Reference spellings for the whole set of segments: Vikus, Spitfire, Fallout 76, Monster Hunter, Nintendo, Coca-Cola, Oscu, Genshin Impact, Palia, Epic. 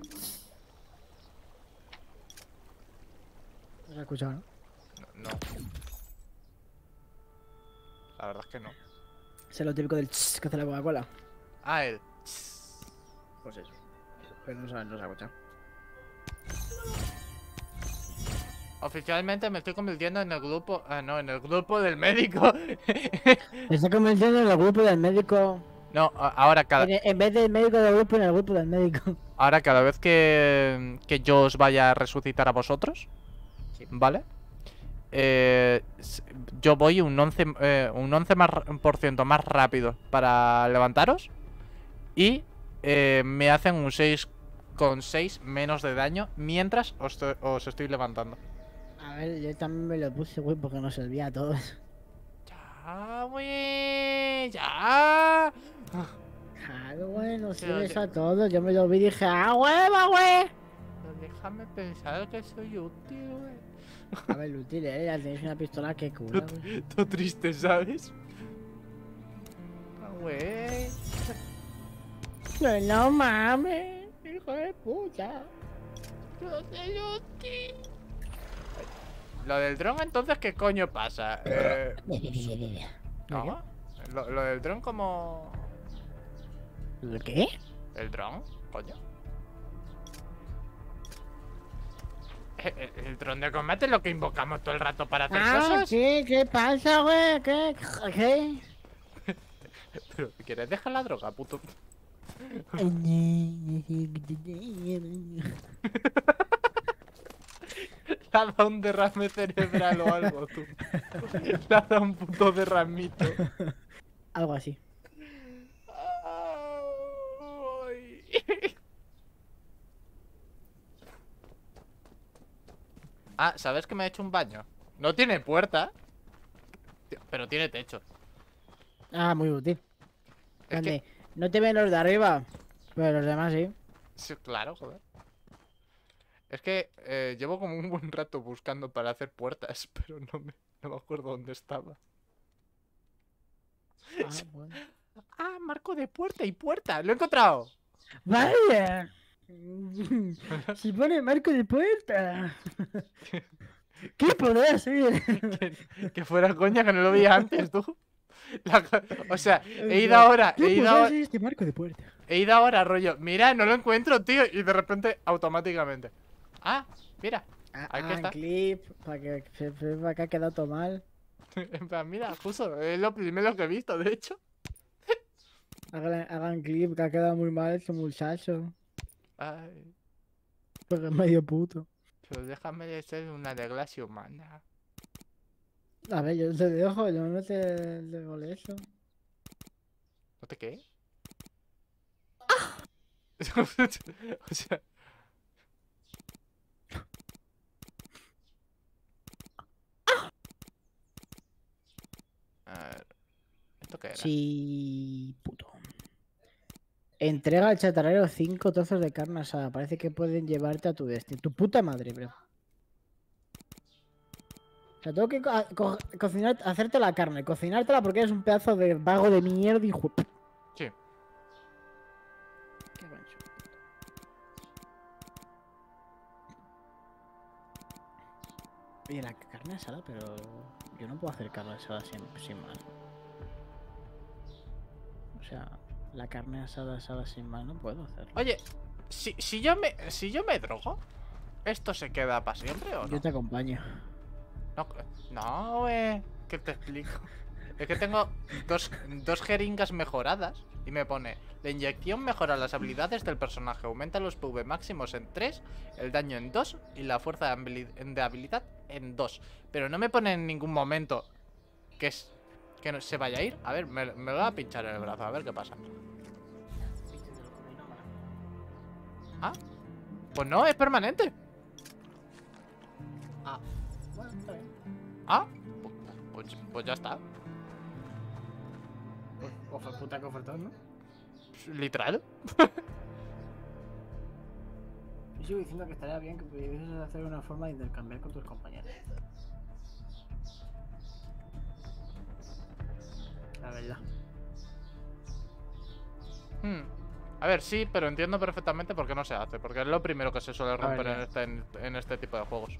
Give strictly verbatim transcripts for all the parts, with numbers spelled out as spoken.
¿Qué? ¿Lo has escuchado, no? No, no. La verdad es que no. Es lo típico del ch que hace la Coca-Cola. Ah, el ch. Pues eso. Pero no se, no se ha escuchado. Oficialmente me estoy convirtiendo en el grupo... Ah, no, en el grupo del médico. Me estoy convirtiendo en el grupo del médico... No, ahora cada... En, en vez del médico del grupo, en el grupo del médico. Ahora cada vez que, que yo os vaya a resucitar a vosotros, sí. ¿Vale? Eh, yo voy un once por ciento, eh, un once más, por ciento más rápido para levantaros. Y eh, me hacen un seis coma seis menos de daño mientras os, os estoy levantando. A ver, yo también me lo puse, güey, porque nos servía a todos. Ya, güey, ya. Claro, güey, nos sirves a todos. Yo me lo vi y dije, ¡ah, hueva, güey! Déjame pensar que soy útil, güey. A ver, lo útil, eh, ya tenéis una pistola que cura. Todo triste, ¿sabes? Ah, güey. No, no mames, hijo de puta. No soy útil. Lo del dron, entonces, ¿qué coño pasa? Eh... ¿No? ¿Lo, lo del dron como...? ¿El qué? ¿El dron? Coño. El, el dron de combate es lo que invocamos todo el rato para hacer ah, cosas. Sí, ¿qué pasa, güey? ¿Qué? ¿Qué? Pero, ¿quieres dejar la droga, puto? Le ha dado un derrame cerebral o algo, tú. Le ha dado un puto derramito. Algo así. Ah, ¿sabes que me ha hecho un baño? No tiene puerta, pero tiene techo. Ah, muy útil. Que... No te ven los de arriba, pero los demás sí. Sí, claro, joder. Es que eh, llevo como un buen rato buscando para hacer puertas, pero no me, no me acuerdo dónde estaba. Ah, bueno. Ah, marco de puerta y puerta. Lo he encontrado. Vaya. Si pone marco de puerta. ¿Qué podrá ser? Que, que fuera coña que no lo veía antes, tú. La, o sea, he ido ahora. He ido ahora, este marco de puerta. He ido ahora, rollo. Mira, no lo encuentro, tío. Y de repente, automáticamente. Ah, mira. Ah, aquí ah, está. Clip, para que sepa que ha quedado todo mal. Mira, justo, es lo primero que he visto, de hecho. Hagan, hagan clip, que ha quedado muy mal este muchacho. Ay. Porque es medio puto. Pero déjame de ser una desgracia humana. A ver, yo te dejo, yo no te molesto. ¿No te qué? ¡Ah! O sea... ¿Esto qué era? Sí, puto. Entrega al chatarrero cinco trozos de carne asada. Parece que pueden llevarte a tu destino. Tu puta madre, bro. O sea, tengo que co co cocinar, hacerte la carne, cocinártela porque eres un pedazo de vago de mierda y jup. Sí. Qué gancho. Oye, la carne asada, pero yo no puedo hacer carne asada sin, sin más. O sea, la carne asada asada sin más no puedo hacer. Oye, si, si yo me si yo me drogo, ¿esto se queda para siempre o no? Yo te acompaño. No, no, eh, que te explico. Es que tengo dos, dos jeringas mejoradas. Y me pone, la inyección mejora las habilidades del personaje. Aumenta los P V máximos en tres, el daño en dos y la fuerza de habilidad, de habilidad en dos. Pero no me pone en ningún momento que, es, que no, se vaya a ir. A ver, me, me lo va a pinchar en el brazo, a ver qué pasa. Ah, pues no, es permanente. Ah. Ah, pues, pues ya está. Ofer, puta que ofertón, ¿no? Literal. Yo sigo diciendo que estaría bien que pudieses hacer una forma de intercambiar con tus compañeros. La verdad. Hmm. A ver, sí, pero entiendo perfectamente por qué no se hace. Porque es lo primero que se suele romper en este, en, en este tipo de juegos.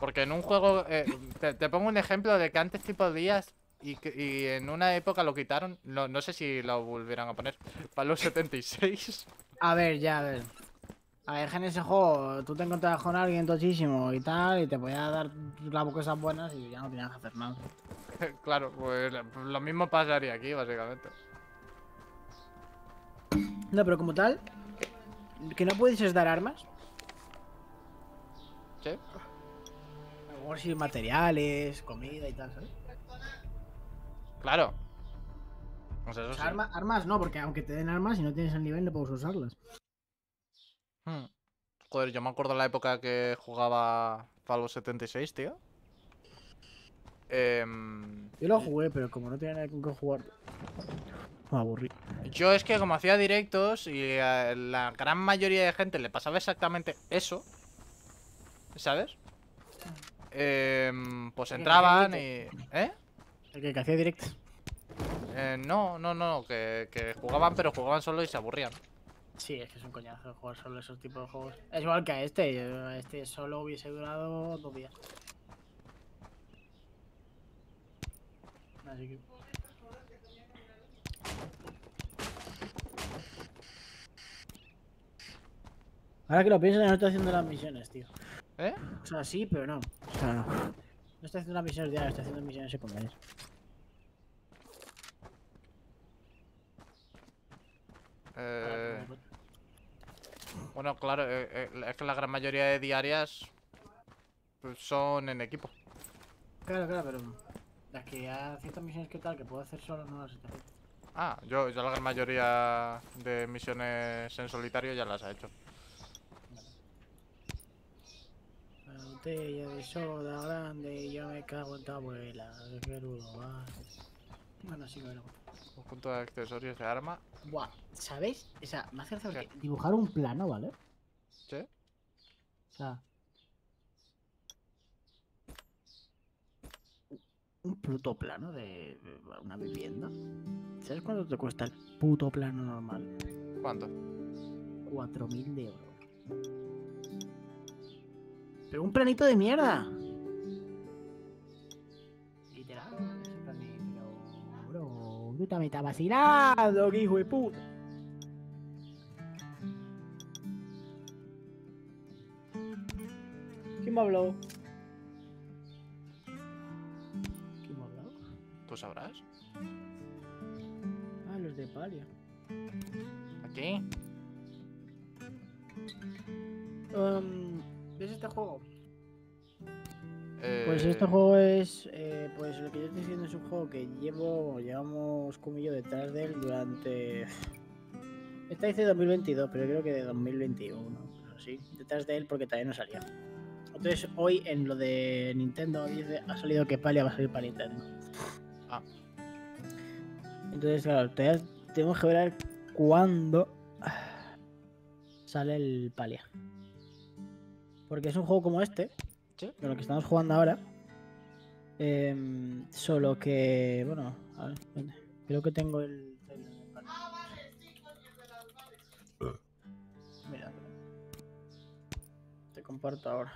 Porque en un juego... Eh, te, te pongo un ejemplo de que antes tipo días... Y, y en una época lo quitaron. No, no sé si lo volverán a poner. Fallout setenta y seis. A ver, ya, a ver. A ver, en ese juego tú te encontrabas con alguien tochísimo y tal, y te podías dar las cosas buenas y ya no tenías que hacer nada. Claro, pues lo mismo pasaría aquí, básicamente. No, pero como tal, que no pudieses dar armas. Sí. O si materiales, comida y tal, ¿sabes? Claro. O sea, eso sí. Arma, armas no, porque aunque te den armas y si no tienes el nivel no puedes usarlas. Hmm. Joder, yo me acuerdo la época que jugaba Fallout setenta y seis, tío. Eh... Yo lo jugué, pero como no tenía nada con qué jugar, me aburrí. Yo es que como hacía directos y a la gran mayoría de gente le pasaba exactamente eso, ¿sabes? Eh, pues entraban y... ¿Eh? ¿El que, que hacía directos? Eh, no, no, no, que, que jugaban, pero jugaban solo y se aburrían. Sí, es que es un coñazo jugar solo esos tipos de juegos. Es igual que a este, este solo hubiese durado dos días. Así que... Ahora que lo pienso, no estoy haciendo las misiones, tío. ¿Eh? O sea, sí, pero no. O sea, no. No estoy haciendo las misiones diarias, estoy haciendo misiones secundarias. Eh... Bueno, claro, eh, eh, es que la gran mayoría de diarias pues, son en equipo. Claro, claro, pero las que hay ciertas misiones que tal que puedo hacer solo no las estoy haciendo. Ah, yo, yo la gran mayoría de misiones en solitario ya las he hecho. Botella de soda grande y yo me cago en tu abuela. Bueno, sí, bueno. Conjunto de accesorios de arma. Buah, ¿sabéis? O sea, me hace gracia porque dibujar un plano, ¿vale? Sí. O sea... Un puto plano de una vivienda. ¿Sabes cuánto te cuesta el puto plano normal? ¿Cuánto? cuatro mil de euros. Pero un planito de mierda. Literal, ese planito. Bro, tú también estás vacilando, hijo de puta. ¿Quién me habló? ¿Quién me habló? ¿Tú sabrás? Ah, los de Palia. ¿Aquí? Um... ¿Ves este juego? Eh... Pues este juego es... Eh, pues lo que yo estoy diciendo es un juego que llevo... Llevamos comillo detrás de él durante... Esta dice dos mil veintidós, pero creo que de dos mil veintiuno. Sí, detrás de él porque todavía no salía. Entonces hoy en lo de Nintendo dice, ha salido que Palia va a salir para Nintendo. Ah. Entonces claro, todavía tenemos que ver cuándo sale el Palia. Porque es un juego como este, ¿sí? Con lo que estamos jugando ahora. Eh, solo que... Bueno, a ver, vente. Creo que tengo el... Mira. Te comparto ahora.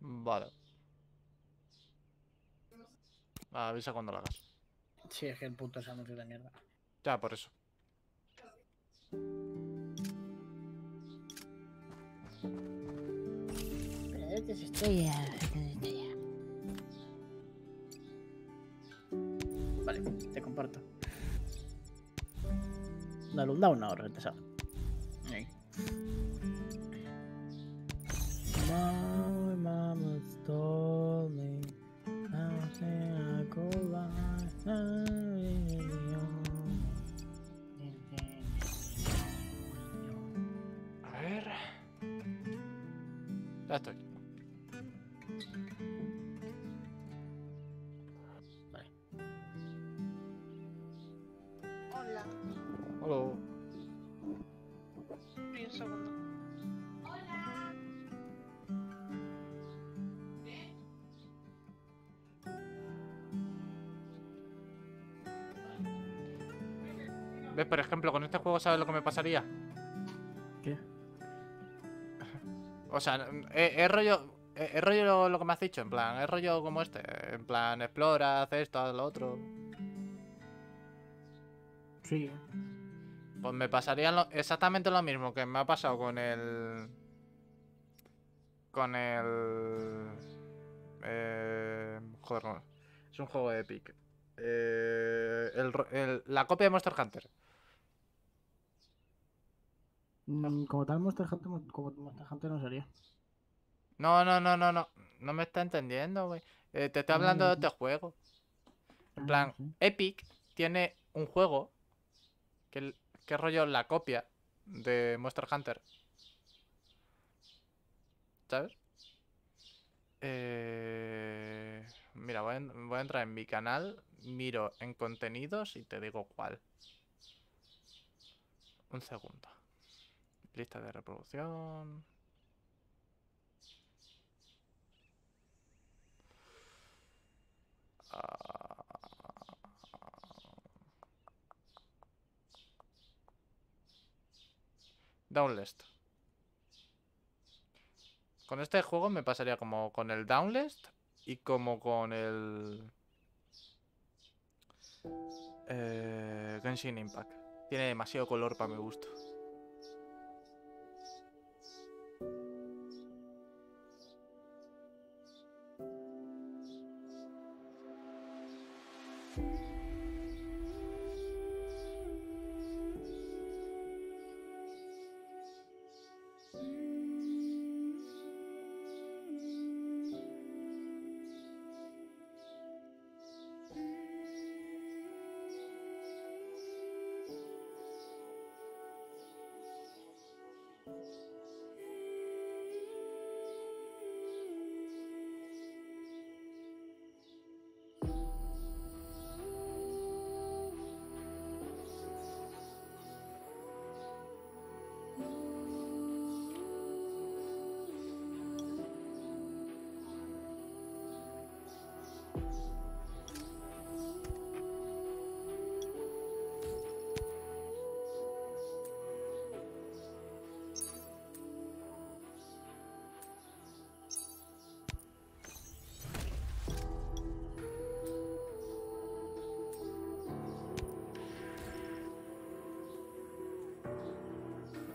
Vale. Ah, avisa cuando lo hagas. Sí, es que el puto se ha metido de mierda. Ya, por eso. Estrella, estrella. Vale, te comparto. Dale un down ahora, retrasado. Ahí. My mama told me I go like a ver. Ya estoy. ¿Ves? Por ejemplo, con este juego, ¿sabes lo que me pasaría? ¿Qué? O sea, es, es rollo... Es, es rollo lo, lo que me has dicho, en plan, es rollo como este. En plan, explora, haces esto, haz lo otro. Sí. Pues me pasaría lo, exactamente lo mismo que me ha pasado con el... Con el... Eh, joder, no. Es un juego de Epic. Eh, el, el, la copia de Monster Hunter. No, como tal, Monster Hunter, como Monster Hunter no sería. No, no, no, no, no. No me está entendiendo, güey. Eh, te estoy hablando de este juego. En plan, Epic tiene un juego que, que rollo la copia de Monster Hunter. ¿Sabes? Eh... Mira, voy a, voy a entrar en mi canal, miro en contenidos y te digo cuál. Un segundo. Lista de reproducción. Ah... Downlist. Con este juego me pasaría como con el Downlist y como con el eh, Genshin Impact. Tiene demasiado color para mi gusto.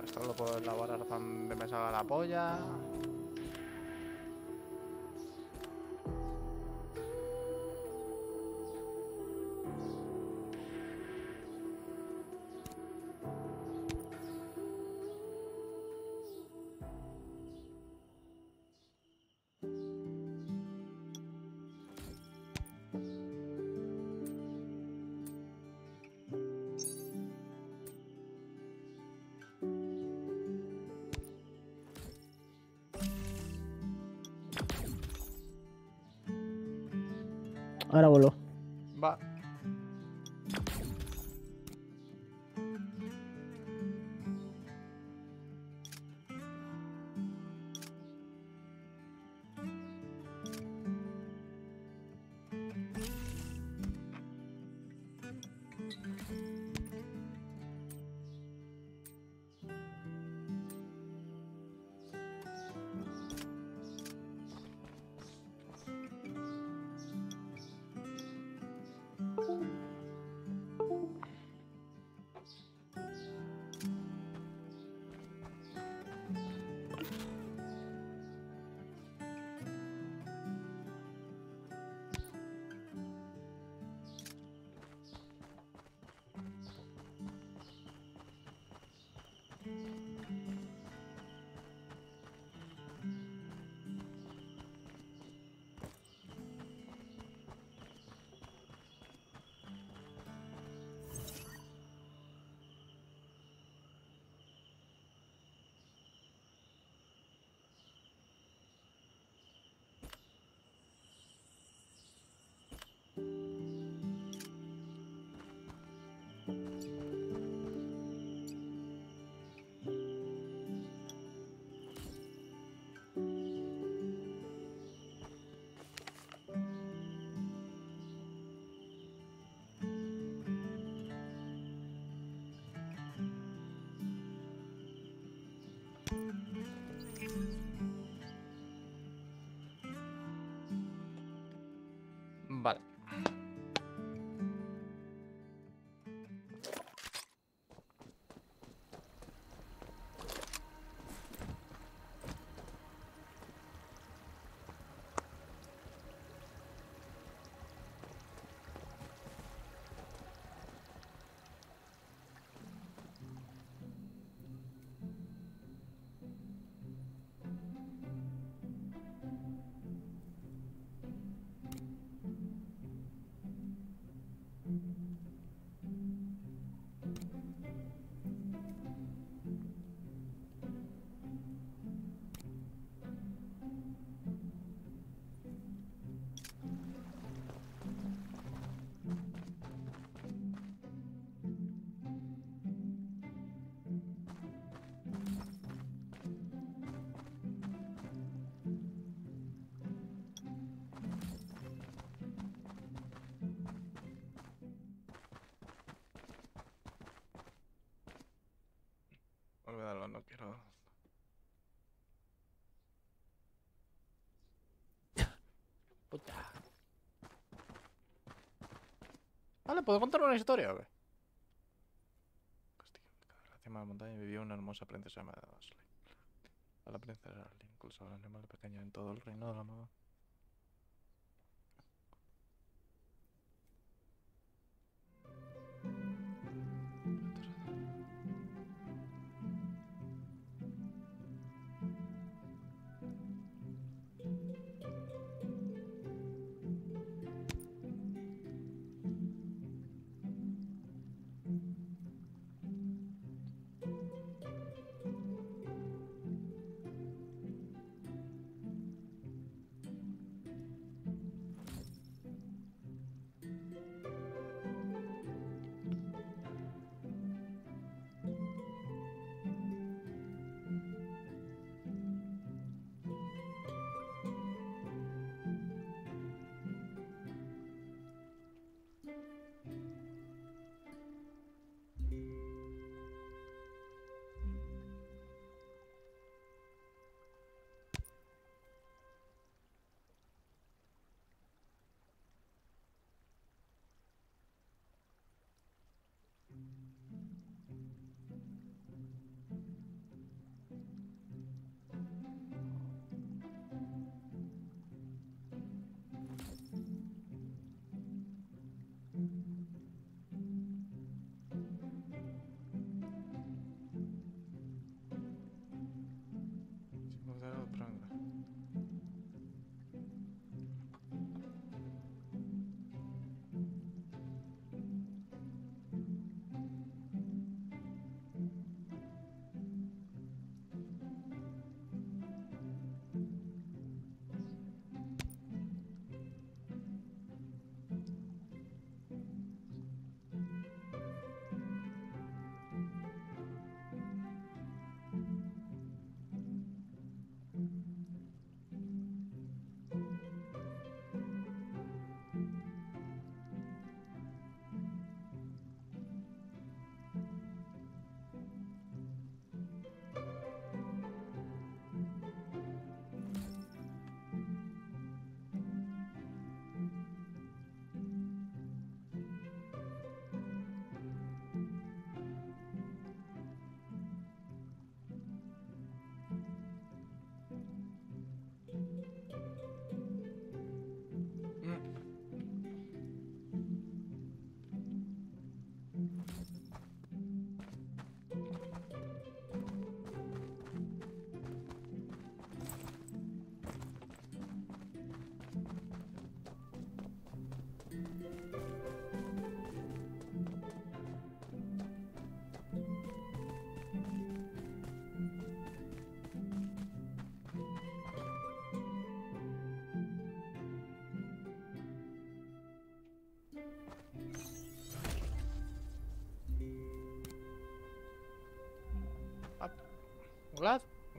Esto lo puedo elaborar donde me salga la polla. Ahora voló. Va. Vale, ¿puedo contar una historia o qué? En la cima de la montaña vivía una hermosa princesa llamada Ashley. A la princesa Ashley impulsaba un animal pequeño en todo el reino de la moda.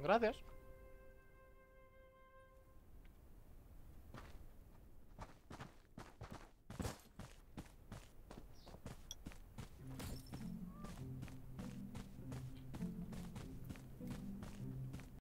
Gracias.